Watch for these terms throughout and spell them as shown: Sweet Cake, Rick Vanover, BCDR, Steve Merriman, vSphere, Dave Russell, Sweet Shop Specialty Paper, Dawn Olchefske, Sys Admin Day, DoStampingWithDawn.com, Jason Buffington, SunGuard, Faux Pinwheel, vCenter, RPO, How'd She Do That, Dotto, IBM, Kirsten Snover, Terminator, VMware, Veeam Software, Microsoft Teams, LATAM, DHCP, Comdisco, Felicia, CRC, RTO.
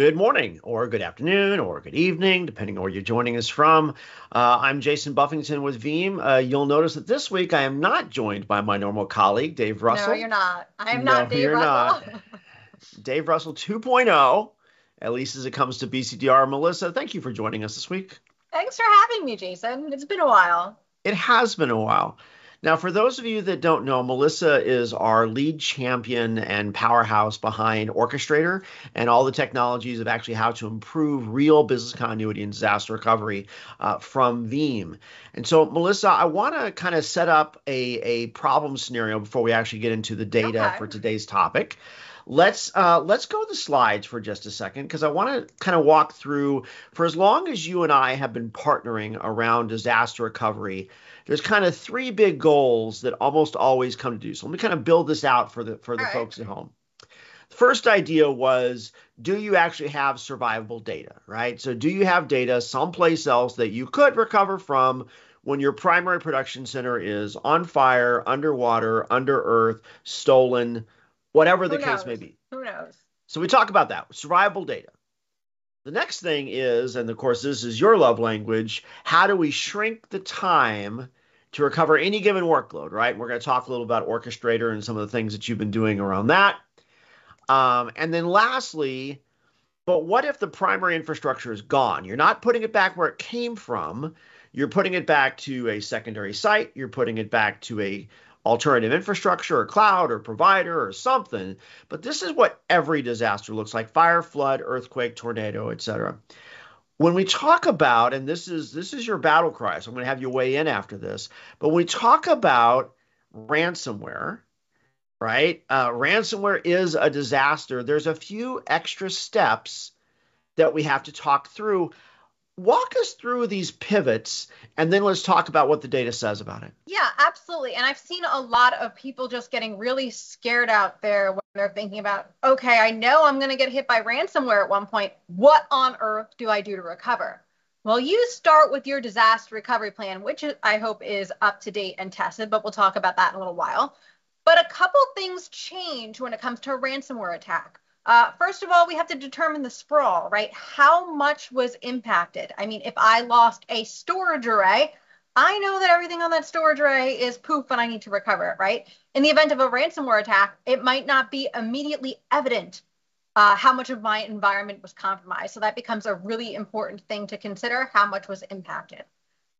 Good morning or good afternoon or good evening, depending on where you're joining us from. I'm Jason Buffington with Veeam. You'll notice that this week I am not joined by my normal colleague, Dave Russell. No, you're not. I'm not Dave Russell. Not. Dave Russell 2.0, at least as it comes to BCDR. Melissa, thank you for joining us this week. Thanks for having me, Jason. It's been a while. It has been a while. Now, for those of you that don't know, Melissa is our lead champion and powerhouse behind Orchestrator and all the technologies of actually how to improve real business continuity and disaster recovery from Veeam. And so, Melissa, I want to kind of set up a problem scenario before we actually get into the data for today's topic. Let's go to the slides for just a second, because I want to kind of walk through, for as long as you and I have been partnering around disaster recovery, there's kind of three big goals that almost always come to do. So let me kind of build this out for the folks at home. The first idea was, do you actually have survivable data, right? So do you have data someplace else that you could recover from when your primary production center is on fire, underwater, under earth, stolen, whatever the case may be. Who knows? So we talk about that, survivable data. The next thing is, and of course this is your love language, how do we shrink the time to recover any given workload, right? We're going to talk a little about Orchestrator and some of the things that you've been doing around that. And then lastly, but what if the primary infrastructure is gone? You're not putting it back where it came from. You're putting it back to a secondary site. You're putting it back to a alternative infrastructure or cloud or provider or something. But this is what every disaster looks like: fire, flood, earthquake, tornado, etc. When we talk about, and this is your battle cry, so I'm going to have you weigh in after this, but when we talk about ransomware, right? Ransomware is a disaster. There's a few extra steps that we have to talk through. Walk us through these pivots, and then let's talk about what the data says about it. Yeah, absolutely. And I've seen a lot of people just getting really scared out there when they're thinking about, okay, I know I'm going to get hit by ransomware at one point. What on earth do I do to recover? Well, you start with your disaster recovery plan, which I hope is up to date and tested, but we'll talk about that in a little while. But a couple things change when it comes to a ransomware attack. First of all, we have to determine the sprawl, right? How much was impacted? I mean, if I lost a storage array, I know that everything on that storage array is poof and I need to recover it, right? In the event of a ransomware attack, it might not be immediately evident how much of my environment was compromised. So that becomes a really important thing to consider: how much was impacted.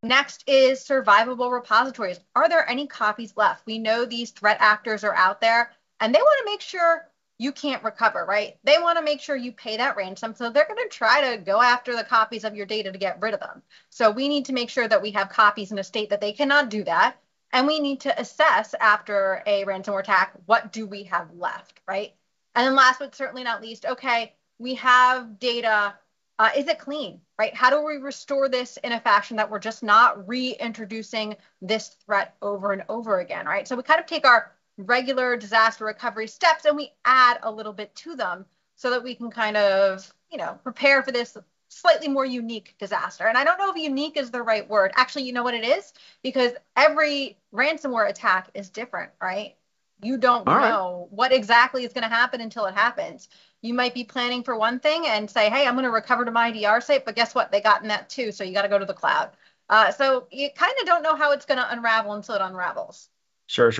Next is survivable repositories. Are there any copies left? We know these threat actors are out there and they want to make sure you can't recover, right? They want to make sure you pay that ransom, so they're going to try to go after the copies of your data to get rid of them. So we need to make sure that we have copies in a state that they cannot do that, and we need to assess after a ransomware attack, what do we have left, right? And then last but certainly not least, okay, we have data, is it clean, right? How do we restore this in a fashion that we're just not reintroducing this threat over and over again, right? So we kind of take our regular disaster recovery steps and we add a little bit to them so that we can kind of, you know, prepare for this slightly more unique disaster. And I don't know if unique is the right word. Actually, you know what it is? Because every ransomware attack is different, right? You don't know what exactly is going to happen until it happens. You might be planning for one thing and say, hey, I'm going to recover to my DR site, but guess what? They got in that too. So you got to go to the cloud. So you kind of don't know how it's going to unravel until it unravels. Sure.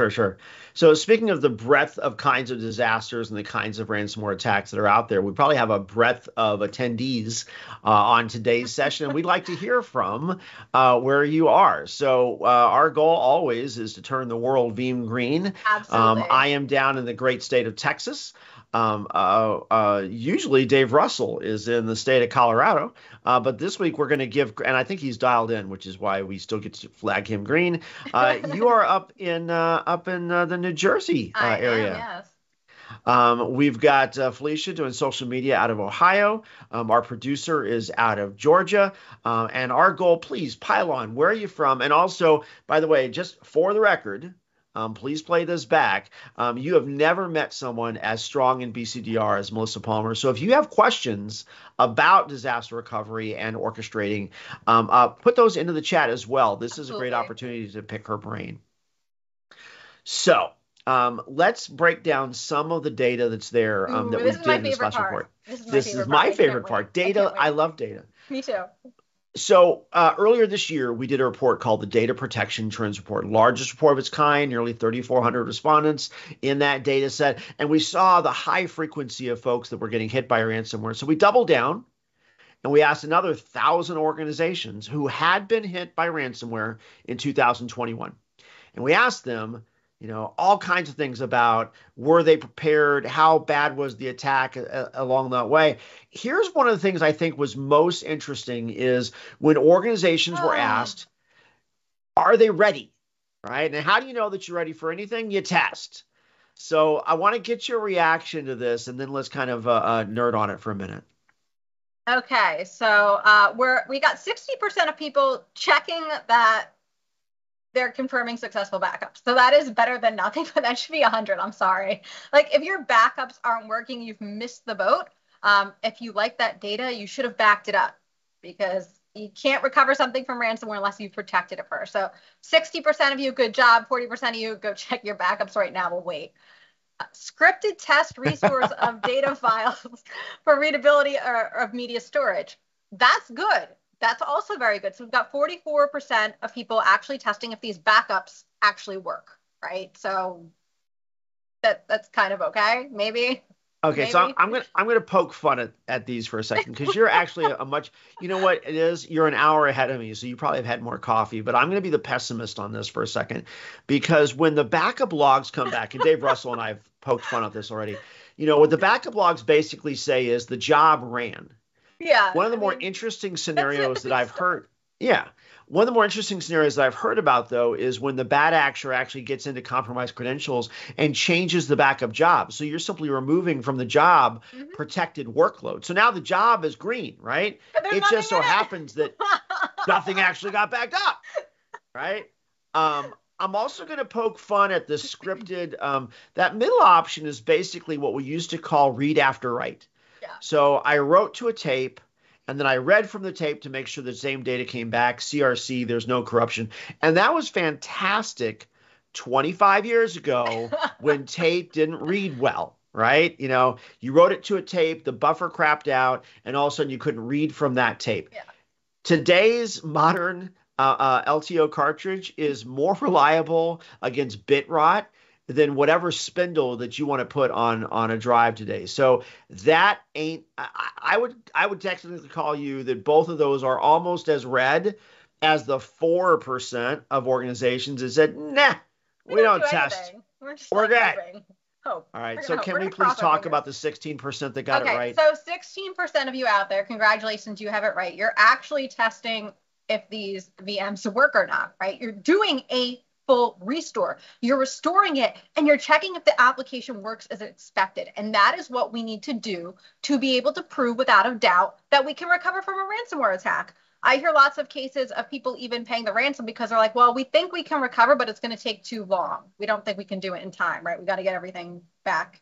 So speaking of the breadth of kinds of disasters and the kinds of ransomware attacks that are out there, we probably have a breadth of attendees on today's session. And we'd like to hear from where you are. So our goal always is to turn the world Veeam green. Absolutely. I am down in the great state of Texas. Usually Dave Russell is in the state of Colorado, but this week we're going to give, and I think he's dialed in, which is why we still get to flag him green. You are up in the New Jersey area. I am, yes. We've got Felicia doing social media out of Ohio. Our producer is out of Georgia. And our goal, please pile on. Where are you from? And also, by the way, just for the record, please play this back. You have never met someone as strong in BCDR as Melissa Palmer. So if you have questions about disaster recovery and orchestrating, put those into the chat as well. This is a great opportunity to pick her brain. So Let's break down some of the data that's there that we did in this last report. This is my favorite part. Data. I love data. Me too. So earlier this year, we did a report called the Data Protection Trends Report, largest report of its kind, nearly 3,400 respondents in that data set. And we saw the high frequency of folks that were getting hit by ransomware. So we doubled down and we asked another 1,000 organizations who had been hit by ransomware in 2021. And we asked them, you know, all kinds of things about were they prepared? How bad was the attack along that way? Here's one of the things I think was most interesting is when organizations were asked, are they ready? Right? And how do you know that you're ready for anything? You test. So I want to get your reaction to this, and then let's kind of nerd on it for a minute. Okay. So we got 60% of people checking that they're confirming successful backups. So that is better than nothing, but that should be 100. I'm sorry. Like if your backups aren't working, you've missed the boat. If you like that data, you should have backed it up because you can't recover something from ransomware unless you protected it first. So 60% of you, good job. 40% of you, go check your backups right now. We'll wait. Scripted test resource of data files for readability of media storage. That's good. That's also very good. So we've got 44% of people actually testing if these backups actually work, right? So that's kind of okay, maybe. Okay, maybe. So I'm gonna poke fun at these for a second because you're actually a much, you know what it is? You're an hour ahead of me, so you probably have had more coffee. But I'm gonna be the pessimist on this for a second because when the backup logs come back, and Dave Russell and I have poked fun at this already. You know what the backup logs basically say is the job ran. Yeah. One of the more interesting scenarios that I've heard about, though, is when the bad actor actually gets into compromised credentials and changes the backup job. So you're simply removing from the job protected workload. So now the job is green, right? It just so happens that nothing actually got backed up, right? I'm also going to poke fun at the scripted. That middle option is basically what we used to call read after write. Yeah. So I wrote to a tape, and then I read from the tape to make sure the same data came back. CRC, there's no corruption. And that was fantastic 25 years ago when tape didn't read well, right? You know, you wrote it to a tape, the buffer crapped out, and all of a sudden you couldn't read from that tape. Yeah. Today's modern LTO cartridge is more reliable against bit rot than whatever spindle that you want to put on a drive today. So that ain't, I would technically call you that both of those are almost as red as the 4% of organizations that said, nah, we don't test. We're good. All right. So can we please talk about the 16% that got it right? So 16% of you out there, congratulations, you have it right. You're actually testing if these VMs work or not, right? You're doing a restore. You're restoring it and you're checking if the application works as expected. And that is what we need to do to be able to prove without a doubt that we can recover from a ransomware attack. I hear lots of cases of people even paying the ransom because they're like, well, we think we can recover, but it's going to take too long. We don't think we can do it in time, right? We got to get everything back.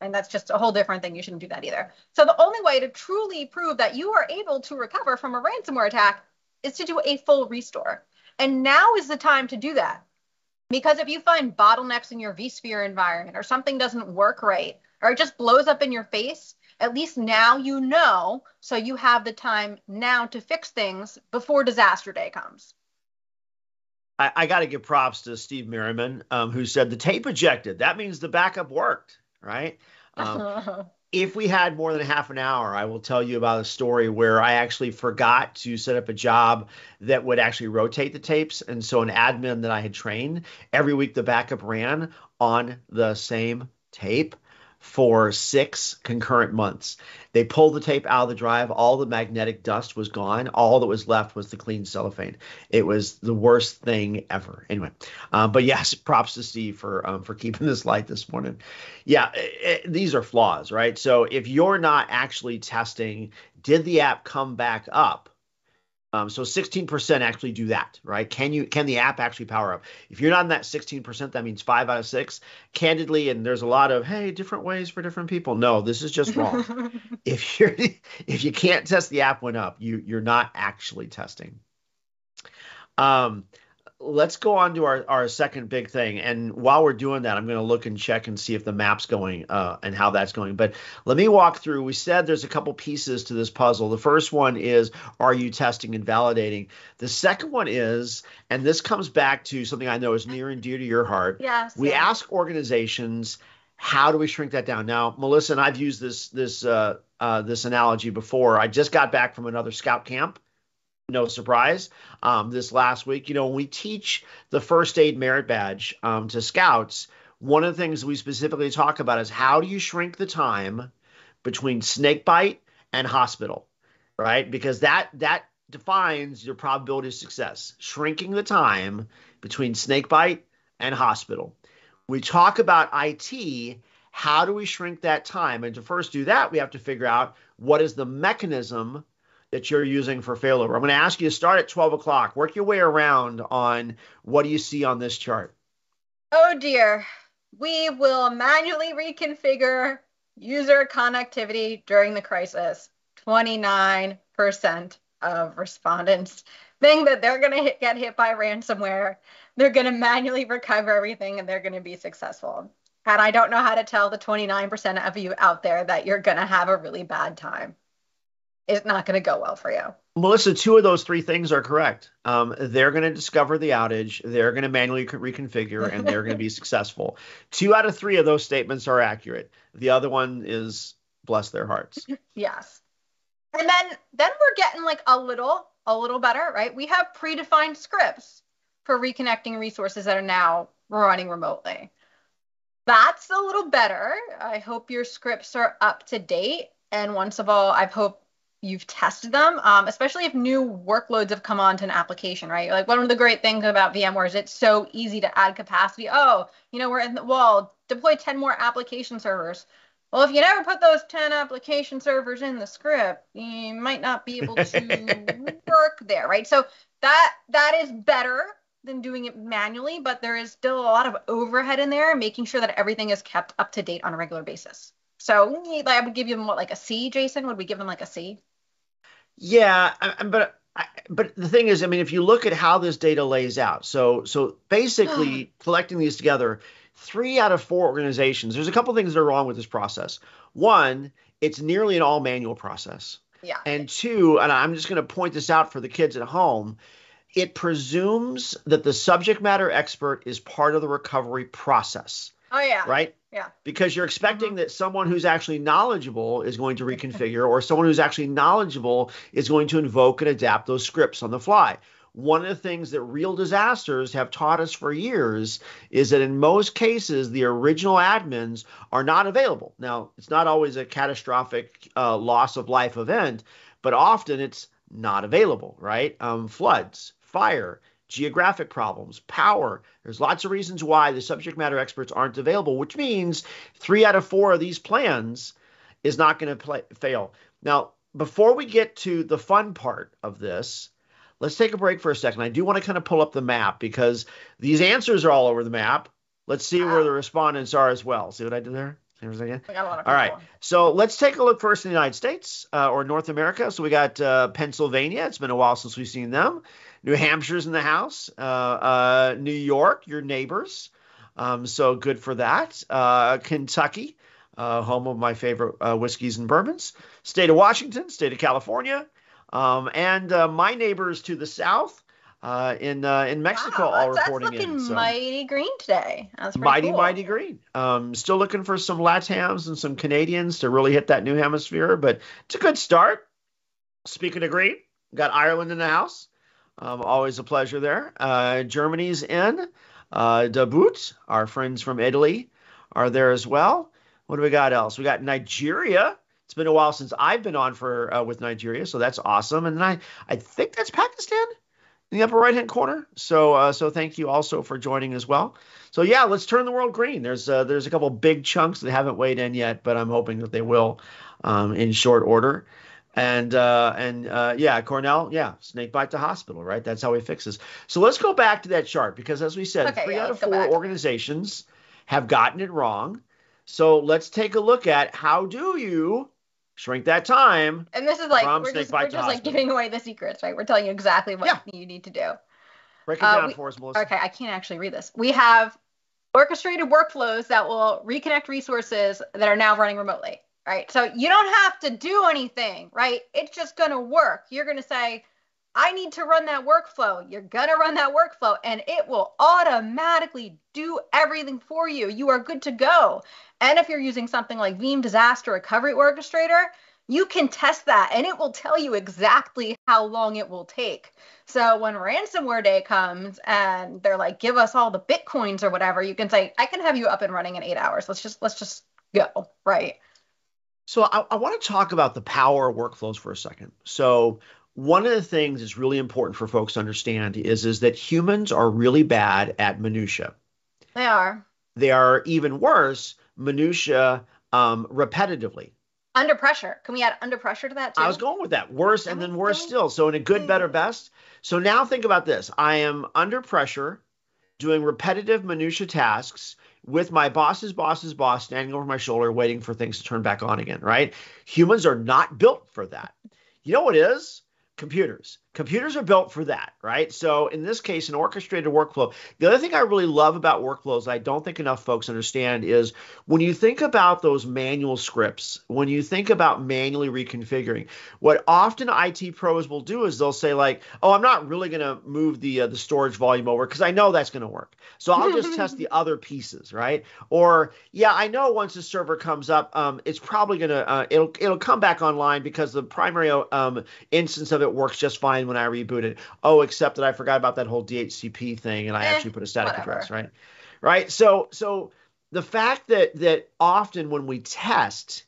And that's just a whole different thing. You shouldn't do that either. So the only way to truly prove that you are able to recover from a ransomware attack is to do a full restore. And now is the time to do that. Because if you find bottlenecks in your vSphere environment or something doesn't work right, or it just blows up in your face, at least now you know, so you have the time now to fix things before disaster day comes. I got to give props to Steve Merriman, who said the tape ejected. That means the backup worked, right? If we had more than half an hour, I will tell you about a story where I actually forgot to set up a job that would actually rotate the tapes. And so an admin that I had trained, every week the backup ran on the same tape for 6 concurrent months. They pulled the tape out of the drive. All the magnetic dust was gone. All that was left was the clean cellophane. It was the worst thing ever. Anyway, but yes, props to Steve for keeping this light this morning. Yeah, these are flaws, right? So if you're not actually testing, did the app come back up? So 16% actually do that, right? Can the app actually power up? If you're not in that 16%, that means 5 out of 6. Candidly, and there's a lot of, hey, different ways for different people. No, this is just wrong. If you can't test the app went up, you're not actually testing. let's go on to our second big thing. And while we're doing that, I'm going to look and check and see if the map's going and how that's going. But let me walk through. We said there's a couple pieces to this puzzle. The first one is, are you testing and validating? The second one is, and this comes back to something I know is near and dear to your heart. Yes. We ask organizations, how do we shrink that down? Now, Melissa, and I've used this analogy before. I just got back from another scout camp. No surprise, this last week. You know, when we teach the first aid merit badge to scouts, one of the things we specifically talk about is how do you shrink the time between snake bite and hospital, right? Because that defines your probability of success, shrinking the time between snake bite and hospital. We talk about IT. How do we shrink that time? And to first do that, we have to figure out what is the mechanism that you're using for failover. I'm going to ask you to start at 12 o'clock. Work your way around on what do you see on this chart? Oh, dear. We will manually reconfigure user connectivity during the crisis. 29% of respondents think that they're going to get hit by ransomware. They're going to manually recover everything, and they're going to be successful. And I don't know how to tell the 29% of you out there that you're going to have a really bad time. It's not going to go well for you. Melissa, two of those three things are correct. They're going to discover the outage, they're going to manually reconfigure, and they're going to be successful. 2 out of 3 of those statements are accurate. The other one is bless their hearts. Yes. And then we're getting like a little better, right? We have predefined scripts for reconnecting resources that are now running remotely. That's a little better. I hope your scripts are up to date. And once of all, I hope you've tested them, especially if new workloads have come onto an application, right? Like, one of the great things about VMware is it's so easy to add capacity. Oh, you know, we're in the wall, deploy 10 more application servers. Well, if you never put those 10 application servers in the script, you might not be able to work there, right? So that is better than doing it manually, but there is still a lot of overhead in there, making sure that everything is kept up to date on a regular basis. So I would give them like a C, Jason? Would we give them like a C? Yeah, but the thing is, I mean, if you look at how this data lays out, so basically collecting these together, 3 out of 4 organizations, there's a couple things that are wrong with this process. One, it's nearly an all manual process. Yeah. And 2, and I'm just going to point this out for the kids at home, it presumes that the subject matter expert is part of the recovery process. Oh, yeah. Right? Yeah. Because you're expecting that someone who's actually knowledgeable is going to reconfigure, or someone who's actually knowledgeable is going to invoke and adapt those scripts on the fly. One of the things that real disasters have taught us for years is that in most cases, the original admins are not available. Now, it's not always a catastrophic loss of life event, but often it's not available, right? Floods, fire, geographic problems, power. There's lots of reasons why the subject matter experts aren't available, which means 3 out of 4 of these plans is not going to fail. Now, before we get to the fun part of this, let's take a break for a second. I do want to kind of pull up the map because these answers are all over the map. Let's see where the respondents are as well. See what I did there? Again? All right. So let's take a look first in the United States or North America. So we got Pennsylvania. It's been a while since we've seen them. New Hampshire's in the house. New York, your neighbors. So good for that. Kentucky, home of my favorite whiskeys and bourbons. State of Washington, state of California. And my neighbors to the south. In Mexico, wow, all reporting in. That's looking mighty green today. That's pretty cool. Mighty green. Still looking for some LATAMs and some Canadians to really hit that new hemisphere, but it's a good start. Speaking of green, got Ireland in the house. Always a pleasure there. Germany's in. Da Boot, our friends from Italy, are there as well. What do we got else? We got Nigeria. It's been a while since I've been on for with Nigeria, so that's awesome. And then I think that's Pakistan. In the upper right-hand corner. So thank you also for joining as well. So yeah, let's turn the world green. There's a couple big chunks that haven't weighed in yet, but I'm hoping that they will in short order. And yeah, Cornell, yeah, snake bite to hospital, right? That's how we fix this. So let's go back to that chart because as we said, 3 out of 4 organizations have gotten it wrong. So let's take a look at how do you shrink that time. And this is like, we're just like giving away the secrets, right? We're telling you exactly what you need to do. Break it down for us, Melissa. Okay, I can't actually read this. We have orchestrated workflows that will reconnect resources that are now running remotely, right? So you don't have to do anything, right? It's just going to work. You're going to say, I need to run that workflow. You're going to run that workflow, and it will automatically do everything for you. You are good to go. And if you're using something like Veeam Disaster Recovery Orchestrator, you can test that, and it will tell you exactly how long it will take. So when ransomware day comes and they're like, give us all the Bitcoins or whatever, you can say, I can have you up and running in 8 hours. Let's just go, right? So I want to talk about the power of workflows for a second. So one of the things that's really important for folks to understand is that humans are really bad at minutia. They are. They are even worse, minutia repetitively. Under pressure. Can we add under pressure to that too? I was going with that. Worse and then worse still. So in a good, better, best. So now think about this. I am under pressure doing repetitive minutia tasks with my boss's boss's boss standing over my shoulder waiting for things to turn back on again, right? Humans are not built for that. You know what is? Computers. Computers are built for that, right? So in this case, an orchestrated workflow. The other thing I really love about workflows that I don't think enough folks understand is when you think about those manual scripts, when you think about manually reconfiguring, what often IT pros will do is they'll say like, oh, I'm not really going to move the storage volume over because I know that's going to work. So I'll just test the other pieces, right? Or, yeah, I know once the server comes up, it's probably going to it'll come back online because the primary instance of it works just fine when I reboot it. Oh, except that I forgot about that whole DHCP thing and I actually put a static address, right? Right. So the fact that often when we test,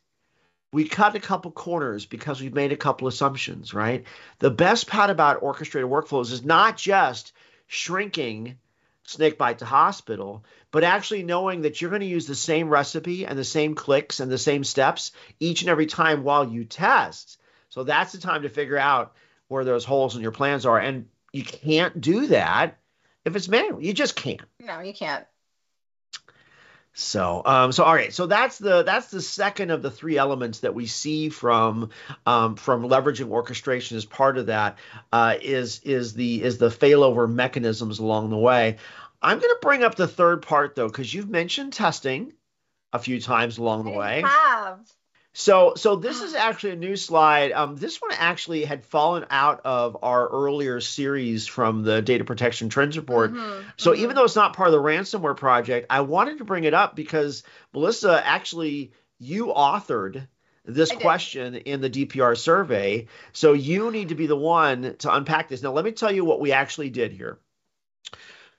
we cut a couple corners because we've made a couple assumptions, right? The best part about orchestrated workflows is not just shrinking snake bite to hospital, but actually knowing that you're going to use the same recipe and the same clicks and the same steps each and every time while you test. So that's the time to figure out where those holes in your plans are. And you can't do that if it's manual. You just can't. No, you can't. So all right. So that's the second of the three elements that we see from leveraging orchestration as part of that is the failover mechanisms along the way. I'm going to bring up the third part though, because you've mentioned testing a few times along the way. I have. So this is actually a new slide. This one actually had fallen out of our earlier series from the Data Protection Trends Report. Mm-hmm, so even though it's not part of the ransomware project, I wanted to bring it up because, Melissa, actually you authored this question in the DPR survey. So you need to be the one to unpack this. Now, let me tell you what we actually did here.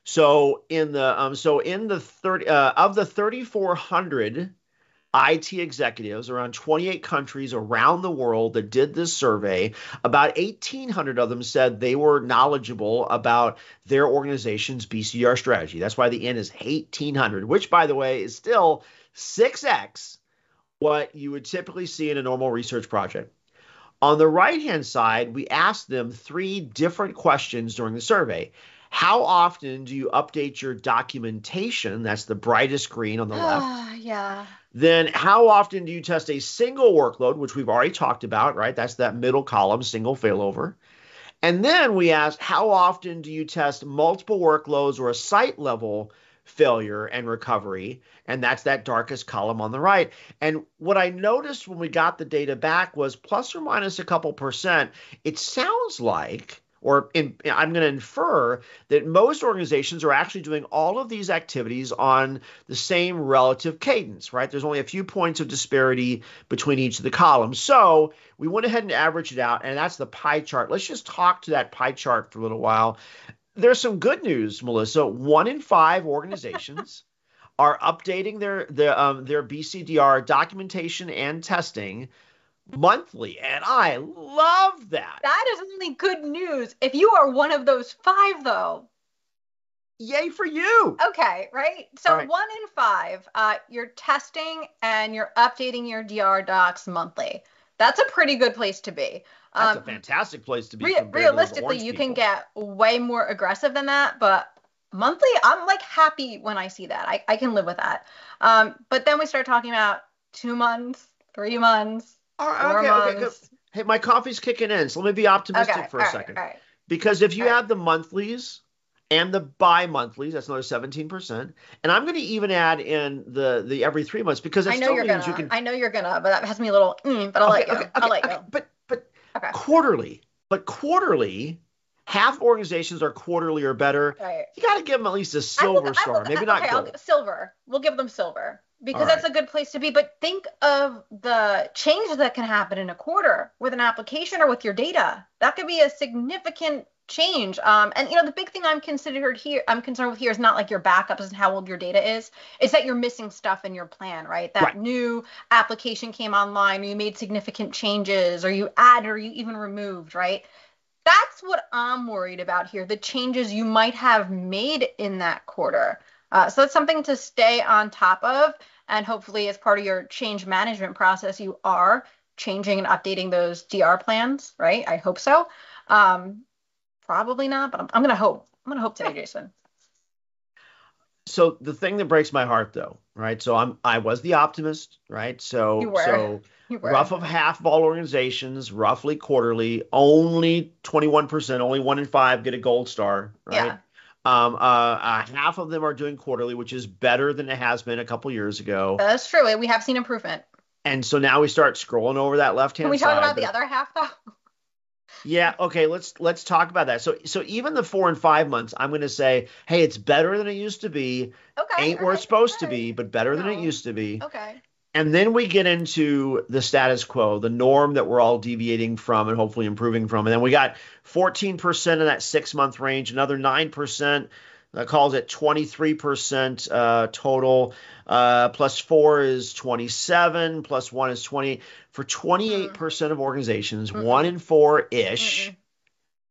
So in the 3,400 IT executives around 28 countries around the world that did this survey, about 1,800 of them said they were knowledgeable about their organization's BCDR strategy. That's why the N is 1,800, which, by the way, is still 6x what you would typically see in a normal research project. On the right-hand side, we asked them three different questions during the survey. How often do you update your documentation? That's the brightest green on the left. Yeah. Then how often do you test a single workload, which we've already talked about, right? That's that middle column, single failover. And then we asked, how often do you test multiple workloads or a site-level failure and recovery? And that's that darkest column on the right. And what I noticed when we got the data back was plus or minus a couple percent, it sounds like, I'm going to infer that most organizations are actually doing all of these activities on the same relative cadence, right? There's only a few points of disparity between each of the columns. So we went ahead and averaged it out, and that's the pie chart. Let's just talk to that pie chart for a little while. There's some good news, Melissa. 1 in 5 organizations are updating their BCDR documentation and testing monthly, and I love that. That is only good news. If you are one of those 5, though, yay for you. Okay, right? So right. 1 in 5, you're testing and you're updating your DR docs monthly. That's a pretty good place to be. That's a fantastic place to be. Realistically, you can get way more aggressive than that, but monthly, I'm like happy when I see that. I can live with that. But then we start talking about 2 months, 3 months, okay, good. Hey, my coffee's kicking in, so let me be optimistic for a second. Because if you add the monthlies and the bi-monthlies. That's another 17%. And I'm going to even add in the every 3 months because it still means you can. I know you're going to, but that has me a little. But I'll let you. I'll let you. But quarterly. Half organizations are quarterly or better. Right. You got to give them at least a silver star. Maybe not gold. Silver. We'll give them silver because that's a good place to be. But think of the change that can happen in a quarter with an application or with your data. That could be a significant change. And you know, the big thing I'm concerned with here is not like your backups and how old your data is. It's that you're missing stuff in your plan, right? That new application came online, or you made significant changes, or you added, or you even removed, right? That's what I'm worried about here, the changes you might have made in that quarter. So that's something to stay on top of. And hopefully as part of your change management process, you are changing and updating those DR plans, right? I hope so. Probably not, but I'm going to hope. I'm going to hope today, Jason. So the thing that breaks my heart, though, right? So I was the optimist, right? So you were. Rough of half of all organizations, roughly quarterly, only 21%, only 1 in 5 get a gold star, right? Yeah. Half of them are doing quarterly, which is better than it has been a couple years ago. That's true. We have seen improvement. And so now we start scrolling over that left-hand side. Can we talk about the other half, though? Yeah. Okay. Let's talk about that. So even the 4 and 5 months, I'm going to say, hey, it's better than it used to be. Okay. Ain't where it's supposed to be, but better than it used to be. Okay. And then we get into the status quo, the norm that we're all deviating from and hopefully improving from. And then we got 14% in that 6 month range, another 9%. That calls it 23% total, plus 4 is 27, plus 1 is 20. For 28% of organizations, 1 in 4-ish,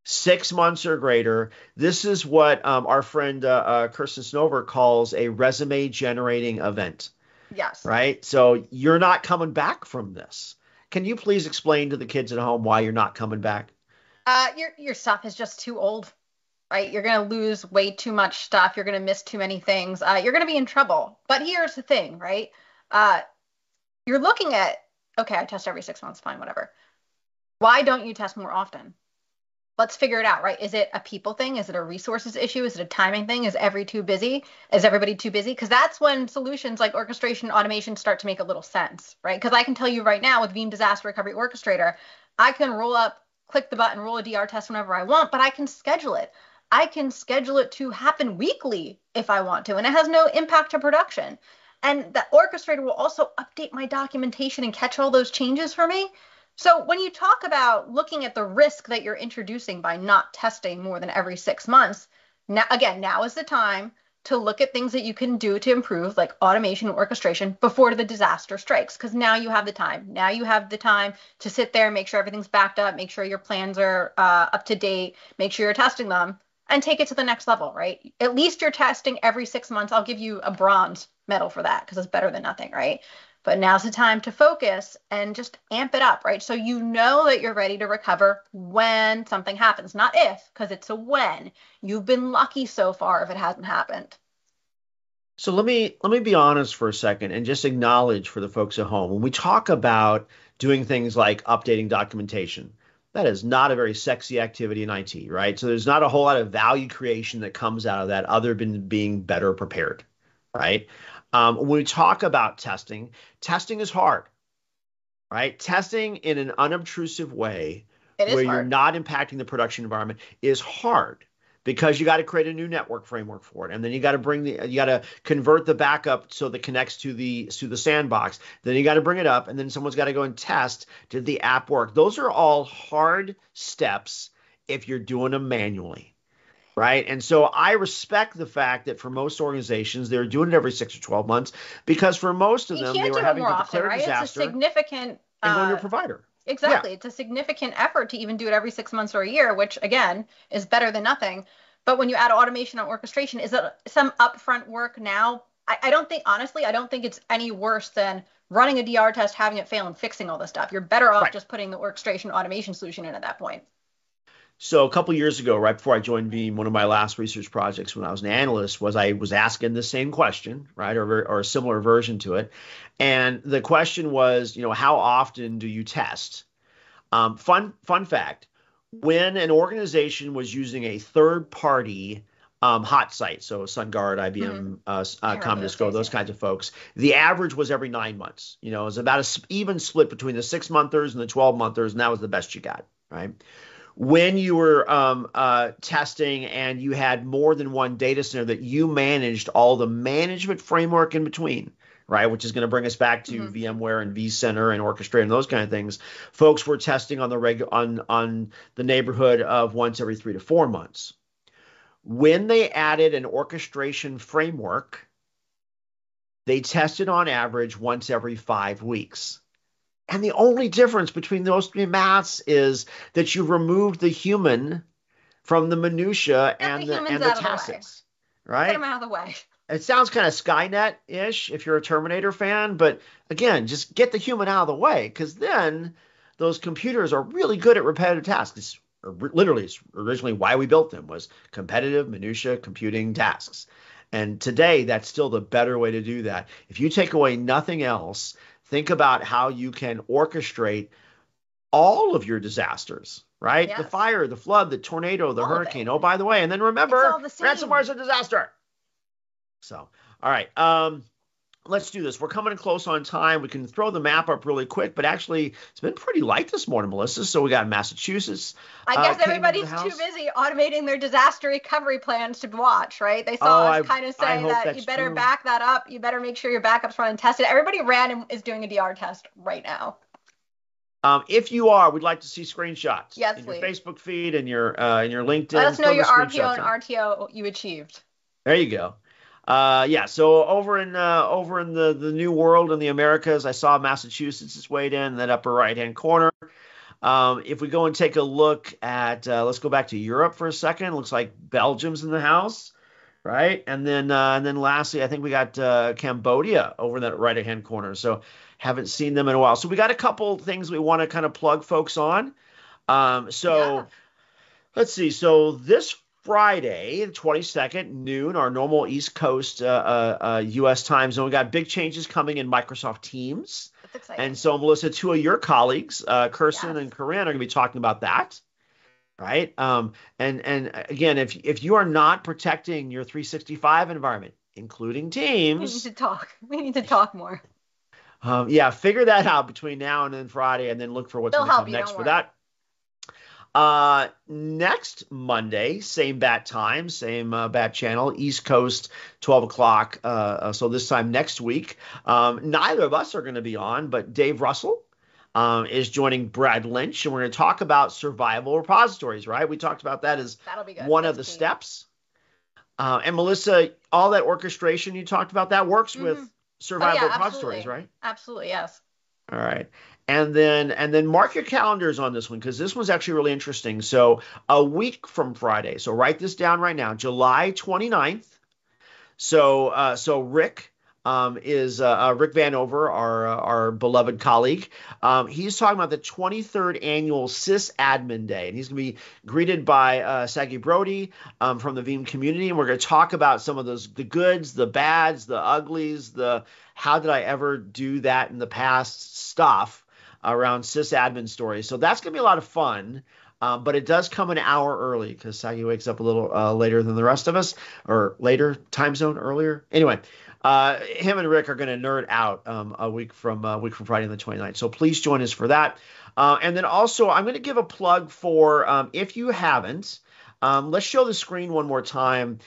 6 months or greater, this is what our friend Kirsten Snover calls a resume-generating event. Yes. Right? So you're not coming back from this. Can you please explain to the kids at home why you're not coming back? Your stuff is just too old. Right? You're going to lose way too much stuff. You're going to miss too many things. You're going to be in trouble. But here's the thing, right? You're looking at, okay, I test every 6 months, fine, whatever. Why don't you test more often? Let's figure it out, right? Is it a people thing? Is it a resources issue? Is it a timing thing? Is everybody too busy? Because that's when solutions like orchestration and automation start to make a little sense, right? Because I can tell you right now with Veeam Disaster Recovery Orchestrator, I can click the button, roll a DR test whenever I want, but I can schedule it. I can schedule it to happen weekly if I want to, and it has no impact to production. And the orchestrator will also update my documentation and catch all those changes for me. So when you talk about looking at the risk that you're introducing by not testing more than every 6 months, now is the time to look at things that you can do to improve, like automation and orchestration, before the disaster strikes, because now you have the time. Now you have the time to sit there and make sure everything's backed up, make sure your plans are up to date, make sure you're testing them. And take it to the next level, right? At least you're testing every 6 months. I'll give you a bronze medal for that because it's better than nothing, right? But now's the time to focus and just amp it up, right? So you know that you're ready to recover when something happens, not if, because it's a when. You've been lucky so far if it hasn't happened. So let me be honest for a second and just acknowledge for the folks at home, when we talk about doing things like updating documentation, that is not a very sexy activity in IT, right? So there's not a whole lot of value creation that comes out of that other than being better prepared, right? When we talk about testing is hard, right? Testing in an unobtrusive way where you're not impacting the production environment is hard because you got to create a new network framework for it. And then you got to convert the backup so that connects to the sandbox. Then you got to bring it up, and then someone's got to go and test, did the app work? Those are all hard steps if you're doing them manually, right? And so I respect the fact that for most organizations, they're doing it every 6 or 12 months because for most of them, they were having to declare a disaster and going to a provider. Exactly. Yeah. It's a significant effort to even do it every 6 months or a year, which, again, is better than nothing. But when you add automation and orchestration, is it some upfront work now? I don't think it's any worse than running a DR test, having it fail, and fixing all this stuff. You're better off just putting the orchestration automation solution in at that point. So a couple of years ago, right before I joined Veeam, one of my last research projects when I was an analyst I was asking the same question, right, or a similar version to it. And the question was, how often do you test? Fun fact, when an organization was using a third-party hot sites, so SunGuard, IBM, Comdisco, those kinds of folks. The average was every 9 months. You know, it was about a even split between the 6-monthers and the 12-monthers, and that was the best you got, right? When you were testing and you had more than one data center that you managed, all the management framework in between, right, which is going to bring us back to VMware and vCenter and Orchestrator and those kind of things. Folks were testing on the on the neighborhood of once every 3 to 4 months. When they added an orchestration framework, they tested on average once every 5 weeks. And the only difference between those three maths is that you removed the human from the minutiae and the tactics, right? Get them out of the way. It sounds kind of Skynet-ish if you're a Terminator fan, but again, just get the human out of the way, because then those computers are really good at repetitive tasks. It's, literally, it's originally why we built them, was competitive minutia computing tasks. And today, that's still the better way to do that. If you take away nothing else, think about how you can orchestrate all of your disasters, right? Yes. The fire, the flood, the tornado, the hurricane. Oh, by the way, and then remember, ransomware is a disaster. So, all right, let's do this. We're coming close on time. We can throw the map up really quick, but actually it's been pretty light this morning, Melissa. So we got Massachusetts. I guess everybody's too busy automating their disaster recovery plans to watch, right? They saw us kind of say that you better back that up. You better make sure your backups run and tested. Everybody ran and is doing a DR test right now. If you are, we'd like to see screenshots. Yes, in your Facebook feed and your LinkedIn. Let us know your RPO and RTO you achieved. There you go. Yeah, so over in the New World in the Americas, I saw Massachusetts is weighed in that upper right-hand corner. If we go and take a look at, let's go back to Europe for a second. It looks like Belgium's in the house, right? And then lastly, I think we got Cambodia over in that right-hand corner. So haven't seen them in a while. So we got a couple things we want to kind of plug folks on. Let's see. So this Friday, the 22nd, noon, our normal East Coast U.S. time zone. We got big changes coming in Microsoft Teams. That's exciting. And so, Melissa, two of your colleagues, Kirsten and Corinne, are going to be talking about that, right? And again, if you are not protecting your 365 environment, including Teams, we need to talk. We need to talk more. Figure that out between now and then Friday, and then look for what's going to come next for that. Next Monday, same bat time, same bat channel, East Coast, 12 o'clock. So this time next week, neither of us are going to be on, but Dave Russell is joining Brad Lynch, and we're going to talk about survival repositories, right? We talked about that as one of the steps. And Melissa, all that orchestration you talked about, that works with survival repositories, absolutely. Right? Absolutely, yes. All right. And then mark your calendars on this one, because this one's actually really interesting. So a week from Friday. So write this down right now, July 29th. So Rick is Rick Vanover, our beloved colleague. He's talking about the 23rd annual Sys Admin Day, and he's going to be greeted by Saggy Brody from the Veeam community, and we're going to talk about some of those, the goods, the bads, the uglies, the how did I ever do that in the past stuff around sysadmin stories. So that's going to be a lot of fun, but it does come an hour early because Saggy wakes up a little later than the rest of us, or later time zone earlier. Anyway, him and Rick are going to nerd out a week from Friday the 29th. So please join us for that. And then also I'm going to give a plug for if you haven't, let's show the screen one more time.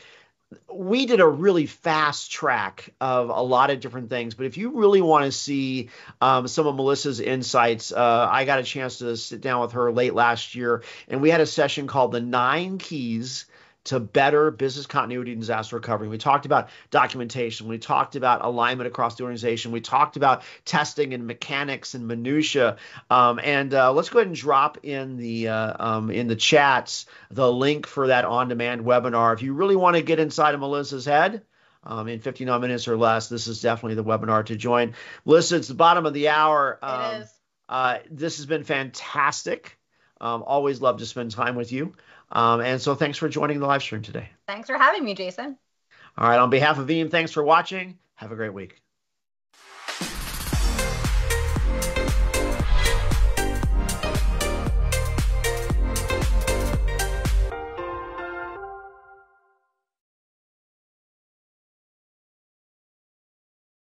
We did a really fast track of a lot of different things, but if you really want to see some of Melissa's insights, I got a chance to sit down with her late last year, and we had a session called The 9 Keys to Better Business Continuity and Disaster Recovery. We talked about documentation. We talked about alignment across the organization. We talked about testing and mechanics and minutia. And let's go ahead and drop in the chats the link for that on-demand webinar. If you really want to get inside of Melissa's head in 59 minutes or less, this is definitely the webinar to join. Melissa, it's the bottom of the hour. It is. This has been fantastic. Always love to spend time with you. And so thanks for joining the live stream today. Thanks for having me, Jason. All right. On behalf of Veeam, thanks for watching. Have a great week.